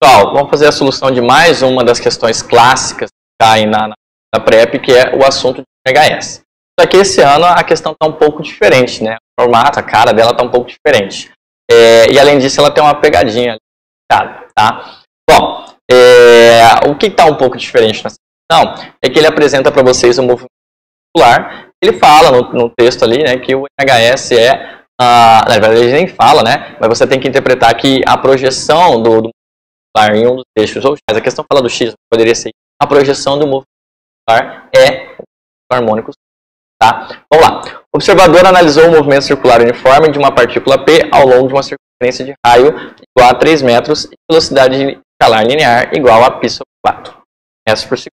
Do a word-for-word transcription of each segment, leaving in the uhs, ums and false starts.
Pessoal, vamos fazer a solução de mais uma das questões clássicas que caem na, na PREP, que é o assunto de M H S. Só que esse ano a questão está um pouco diferente, né? O formato, a cara dela está um pouco diferente. É, e além disso, ela tem uma pegadinha, tá? Bom, é, o que está um pouco diferente nessa questão é que ele apresenta para vocês o movimento muscular. Ele fala no, no texto ali, né, que o M H S é... Ah, na verdade, ele nem fala, né? Mas você tem que interpretar que a projeção do, do em um dos eixos, ou a questão fala do x, poderia ser a projeção do movimento circular é o harmônico, tá? Vamos lá. O observador analisou o movimento circular uniforme de uma partícula P ao longo de uma circunferência de raio igual a três metros e velocidade escalar linear igual a pi sobre quatro metros por segundo.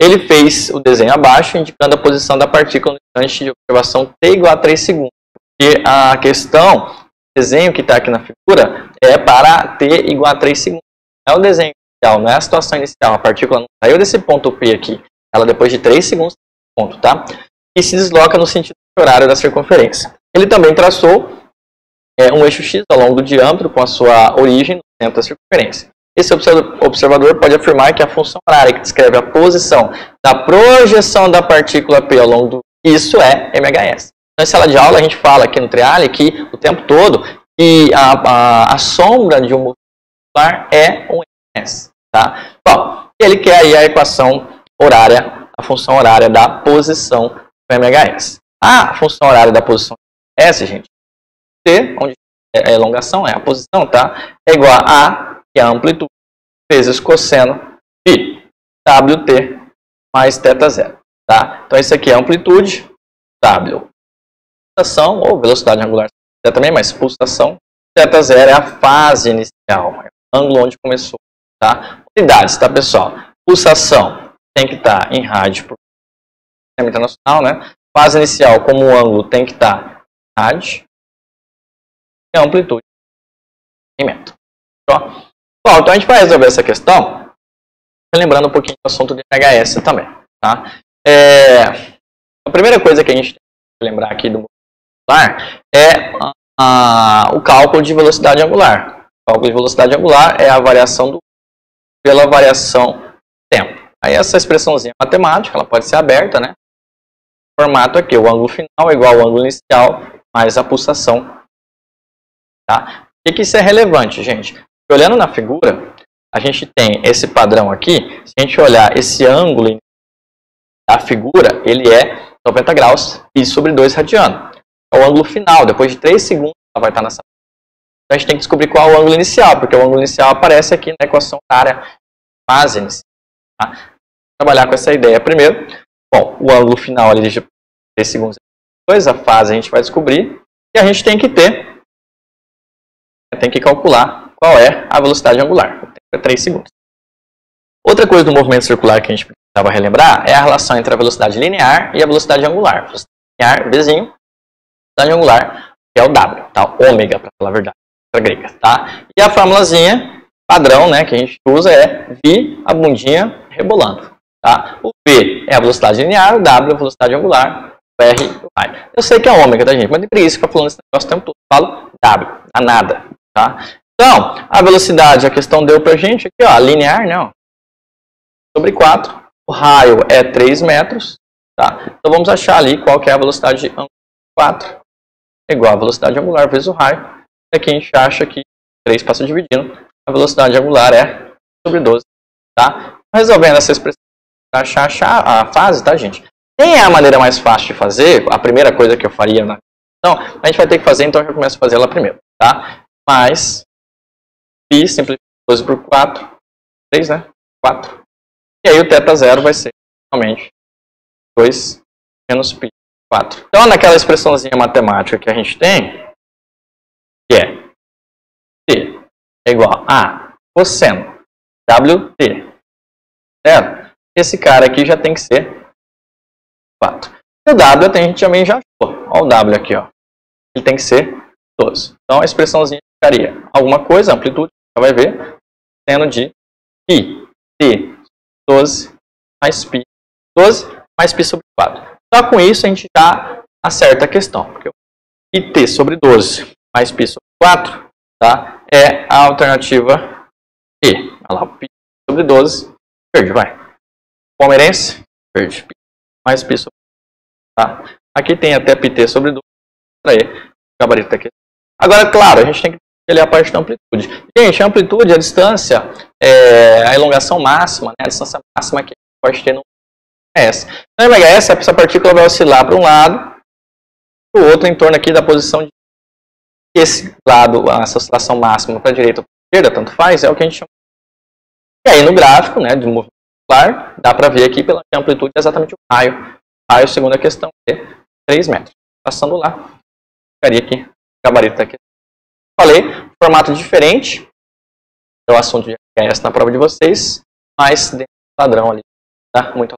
Ele fez o desenho abaixo, indicando a posição da partícula no instante de observação T igual a três segundos. Porque a questão, o desenho que está aqui na figura, é para T igual a três segundos. É o desenho inicial, não é a situação inicial. A partícula não saiu desse ponto P aqui. Ela depois de três segundos, ponto, tá? E se desloca no sentido horário da circunferência. Ele também traçou é, um eixo X ao longo do diâmetro com a sua origem no centro da circunferência. Esse observador pode afirmar que a função horária que descreve a posição da projeção da partícula P ao longo do... Isso é M H S. Na sala de aula a gente fala aqui no Triale que o tempo todo e a, a, a sombra de um é um M H S, tá? Bom, ele quer aí a equação horária, a função horária da posição do M H S. A função horária da posição do M H S, gente, T, onde é a elongação, é a posição, tá? É igual a A, que é a amplitude, vezes cosseno de W T mais θ zero, tá? Então, isso aqui é amplitude, W, pulsação, ou velocidade angular, também, mas pulsação, θ zero é a fase inicial, ângulo onde começou, tá? Unidades, tá, pessoal? Pulsação tem que estar tá em rádio por sistema internacional, né? Fase inicial, como o ângulo, tem que estar tá em rádio. E amplitude em metro. Bom, então a gente vai resolver essa questão lembrando um pouquinho do assunto de M H S também, tá? É, a primeira coisa que a gente tem que lembrar aqui do angular é a, a, o cálculo de velocidade angular. O cálculo de velocidade angular é a variação do pela variação do tempo. Aí essa expressãozinha matemática, ela pode ser aberta, né? Formato aqui, o ângulo final é igual ao ângulo inicial mais a pulsação. Tá? Por que isso é relevante, gente? Porque olhando na figura, a gente tem esse padrão aqui. Se a gente olhar esse ângulo da figura, ele é noventa graus e sobre dois radiano. É o ângulo final, depois de três segundos ela vai estar nessa. Então a gente tem que descobrir qual é o ângulo inicial, porque o ângulo inicial aparece aqui na equação horária fase inicial. Tá? Vou trabalhar com essa ideia primeiro. Bom, o ângulo final ali de três segundos é dois, a fase a gente vai descobrir. E a gente tem que ter, tem que calcular qual é a velocidade angular. O tempo é três segundos. Outra coisa do movimento circular que a gente precisava relembrar é a relação entre a velocidade linear e a velocidade angular. Velocidade linear, Vzinho, velocidade angular, que é o W, tá? Ômega, para falar a verdade. Grega, tá? E a formulazinha padrão, né, que a gente usa é V, a bundinha rebolando, tá? O V é a velocidade linear, o W é a velocidade angular, o R o raio. Eu sei que é ômega, tá, gente? Mas nem por isso que eu tô falando esse negócio o tempo todo. Eu falo W, a nada, tá? Então, a velocidade, a questão deu pra gente aqui, ó, linear, né? sobre quatro, o raio é três metros, tá? Então vamos achar ali qual que é a velocidade angular. quatro igual a velocidade angular vezes o raio. Aqui a gente acha que três passa dividindo, a velocidade angular é sobre doze, tá? Resolvendo essa expressão, achar, achar a fase, tá, gente? Nem é a maneira mais fácil de fazer, a primeira coisa que eu faria na questão, a gente vai ter que fazer, então eu já começo a fazer ela primeiro, tá? Mais, pi, simplifica doze por quatro, três, né? quatro. E aí o θ zero vai ser, realmente, dois menos pi, quatro. Então, naquela expressãozinha matemática que a gente tem, que é T é igual a cosseno W T, certo? Esse cara aqui já tem que ser quatro. E o W a gente também já achou. Olha o W aqui, ó. Ele tem que ser doze. Então a expressãozinha ficaria alguma coisa, amplitude, já vai ver, seno de pi, T, doze, mais pi, doze, mais pi sobre quatro. Só com isso a gente já acerta a questão. Porque e T sobre doze mais pi sobre quatro, tá? É a alternativa E. Olha lá, pi sobre doze, verde, vai. Palmeirense, verde, pi, mais pi sobre doze, tá? Aqui tem até pt sobre doze, aí, gabarito aqui. Agora, claro, a gente tem que olhar a parte da amplitude. Gente, a amplitude, a distância, é a elongação máxima, né? A distância máxima que a gente pode ter no M H S. No M H S, essa partícula vai oscilar para um lado, para o outro, em torno aqui da posição de esse lado, essa oscilação máxima para a direita ou para a esquerda, tanto faz, é o que a gente chama. E aí no gráfico, né, do movimento circular, dá para ver aqui pela amplitude exatamente o raio. Raio, segundo a questão, é três metros. Passando lá, ficaria aqui, gabarito tá aqui. Falei, formato diferente, é o assunto de M H S na prova de vocês, mas dentro do padrão ali, tá? Muito